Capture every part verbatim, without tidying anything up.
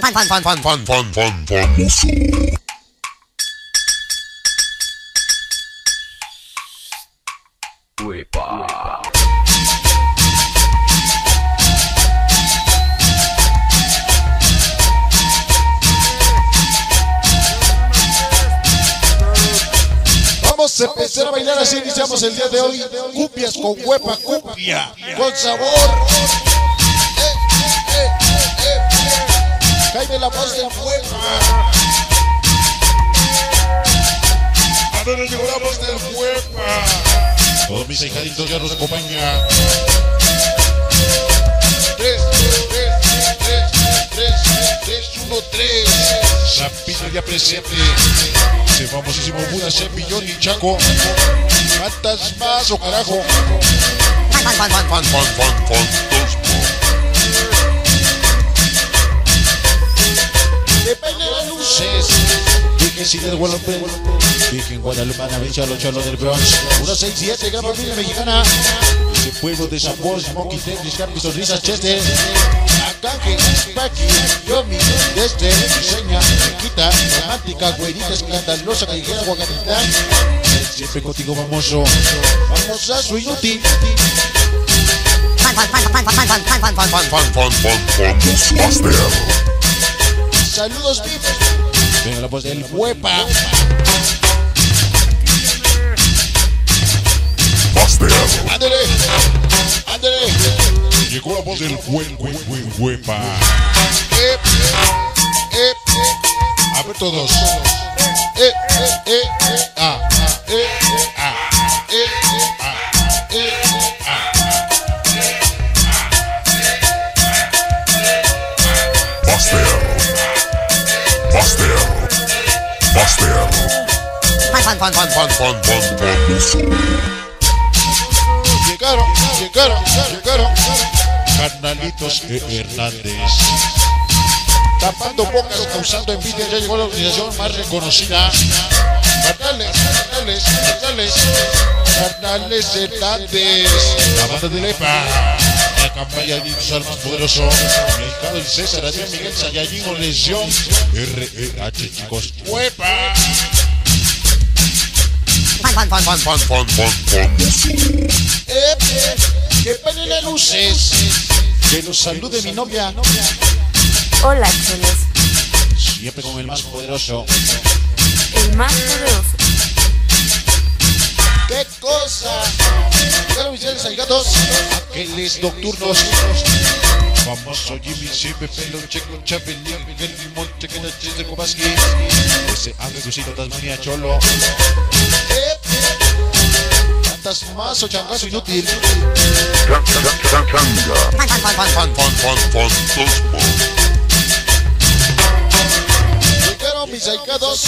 fan, fan, fan, fan, fan, fan, fan, famoso. Uepa. Vamos a empezar a bailar, así iniciamos el día de hoy. Cumbias con huepa, cumbia con sabor. Jaime, la voz de huepa. Ahora llegó la voz del huepa. Todos mis hijaditos ya nos acompañan. Tres, tres, tres, tres, tres, uno, tres. Zapito ya presente. Se famosísimo Buda, Cepillón y Chaco. ¿Cuántas más o carajo? Fan, fan, fan, fan, fan, fan, fan. Que si del Guadalupe, dije en Guadalupe, Anabecha, los charlos del Bronx, uno seis siete, gran familia mexicana, ese pueblo de San Bosch, Monkey Tennis, Campi, Sonrisas, Chester, Acaje, Paqui, Yomi, Deste, Diseña, Chiquita, Romántica, Güerita, Escandalosa, Callejera, Guaganitán, siempre contigo famoso, famosazo inútil. Fan, fan, fan, fan, fan, fan, fan, fan, fan, fan, fan, fan, Master. Saludos, vivos. Venga la voz del huepa. Master. Ándale, ándale. Llegó la voz del buen, buen, buen huepa. Eh, eh, eh. A ver todos. Eh, eh, eh, eh, ah, eh, eh, ah, eh, eh, ah, eh, ah. Master. Master. Master. Fan, fan, fan, fan, fan, fan, fan. Llegaron, llegaron, llegaron. Carnalitos Hernández. Tapando bocas o causando envidia, ya llegó la organización más reconocida. Carnales, carnales, carnales. Carnales Hernández. La banda de Lepa. La campaña de los armas poderosos. Mercado del César, Adrián Miguel Sayallín, Oleción, R E H, chicos. ¡Huepa! ¡Fan, fan, fan, fan, fan, fan, fan, fan! ¡Eh, que paguen las luces! ¡Que los salude mi novia! Hola, chulos. Siempre con el más poderoso. El más poderoso. ¡Qué cosa! Llegaron mis seres allegados, aqueles nocturnos. Famoso Jimmy, siempre pelo, checo, chapelía, Miguel Limón, chequena, chiste, Kobaski. Ese hambre, Lucito, Tasmania, Cholo. Tantas más o changazo inútil. Changa, changa, changa. Fan, fan, fan, fan, fan, fan, fan, fan. Llegaron mis allegados.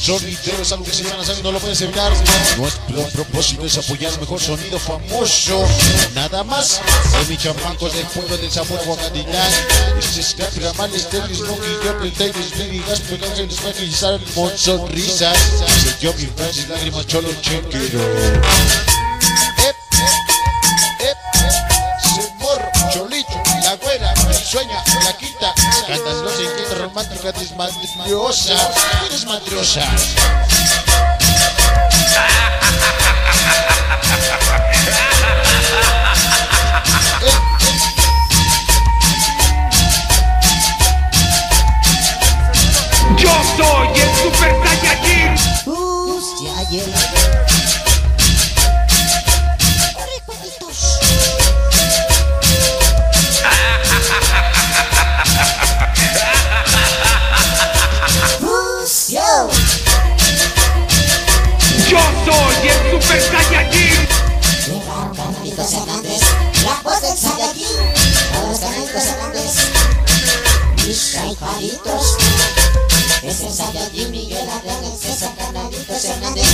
Sonidero es algo que se llama, ¿sabes? No lo puedes evitar. Nuestro propósito es apoyar el mejor sonido famoso. Nada más. De mis chamancos del pueblo del sabor Guacanitán. Este es Capri, Ramales, Tenis, Monkey, Joplin, Davis, Lady, Gasper, Ángel, Smack y Sal, Monzonrisas. Yo, mi Francis, Lágrimas, Cholo, Chequero. Ep, ep, ep. Semor, Cholito, La Güera, Sueña, La Quinta. Cantas, no se inquieta, romántica, desmadriosa. Eres madriosa. eh, eh. Yo soy el Super Saiyajin. Uf, ya llegó. Yo soy el Super Saiyajin. Llegaron Carnalitos Hernández, la voz del Saiyajin. Todos Carnalitos Hernández, mis hijaditos. Es el Saiyajin Miguel Adrián, el César, Carnalitos Hernández.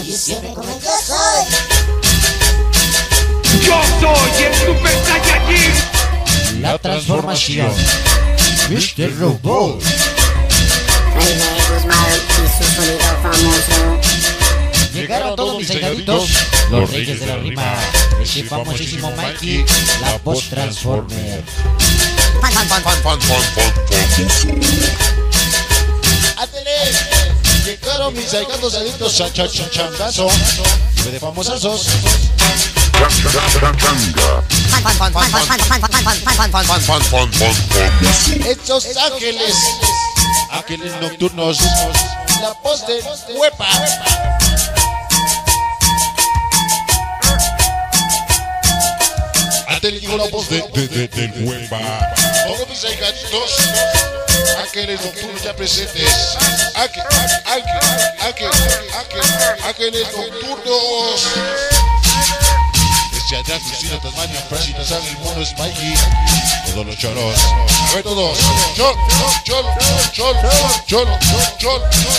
Oye, siempre como yo soy. Yo soy el Super Saiyajin. La transformación, mister Robot. Jaime Guzmán y su sonido famoso. Llegaron todos mis señoritos, los reyes de la rima. Ese famosísimo Mikey, la voz Transformer. Fan, Llegaron mis ahijados adictos a chachangazo de famosos. Estos ángeles, ángeles nocturnos, la voz de Huepa. Te digo la voz de, de, de, del Huepa. Todos mis ahijados, ángeles nocturnos ya presentes. Ángeles, ángeles, ángeles, ángeles nocturnos. Desde allá, Cristina, Tasmania, Francia, San el mono Spikey. Todos los choros. A ver todos. Chol, chol, chol, chol, chol, chol, chol.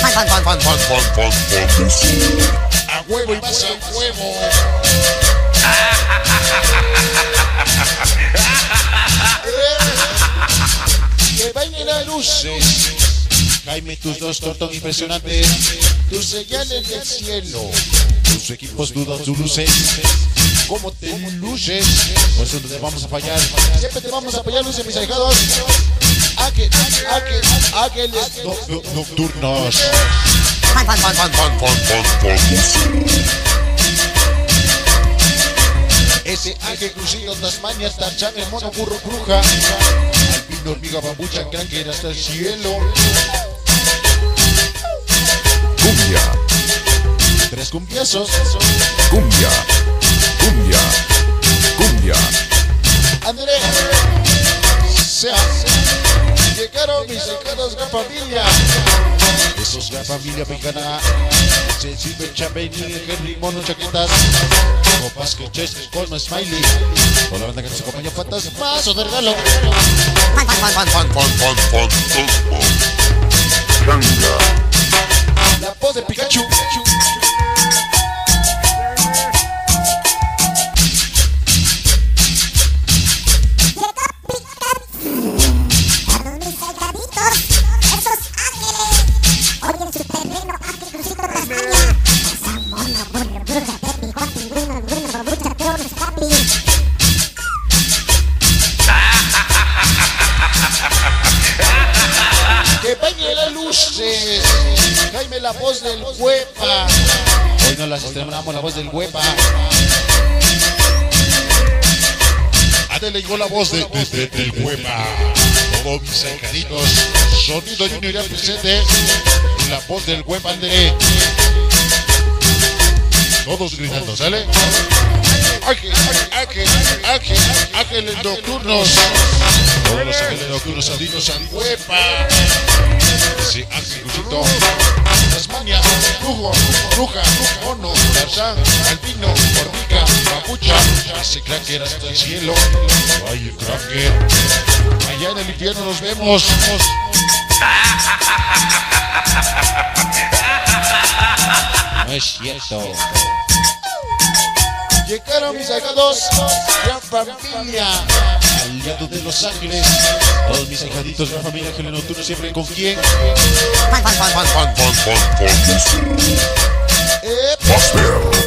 Fan, fan, fan, fan, fan, fan, fan. A huevo y más a huevo. Que bailen a luces, Jaime, tus dos tortos impresionantes, tus señales del cielo, tus equipos dudan tus luces. ¿Cómo te luces? Pues no te vamos a fallar. Siempre te vamos a fallar, luces, mis ahijados. Águiles, águiles, águiles nocturnos. Pan, pan, pan, pan, pan, pan, pan, pan. Ese ángel crucido, Tasmania, Tarchán, el mono, burro, bruja, alpino, hormiga, bambucha, cáncer hasta el cielo. Cumbia. Tres cumbiazos. Cumbia, cumbia, cumbia. Andrés, sea, llegaron mis cercanos gran familia. Esos gran familia mexicana, se sirve champagne, Henry, mono, chaquetas, copas, queches, colma, smiley. Toda la banda que nos acompaña, fantasmazo de regalo. Fan, fan, fan, fan, fan, fan, fan, fan, fan. La voz de Pikachu. Jaime, la voz del Huepa. Hoy no las estrenamos, la voz del Huepa. Antes le llegó la voz de, de, de, del Huepa. Todos mis cercanitos, sonido junior ya presente. La voz del Huepa, André. Todos gritando, ¿sale? Ángeles, ángeles, ángeles, ángeles nocturnos. Todos los ángeles nocturnos adinos al Huepa. Ese ángel crucito, Tasmania, brujo, bruja, mono, tarzán, albino, hormiga, papucha. Ese cracker hasta el cielo. Ay, el cracker. Allá en el infierno nos vemos. No es cierto. Llegaron mis ahijados, gran familia, aliados de los ángeles. Todos mis ahijaditos, gran familia, ángeles nocturnos, siempre con quién. Master.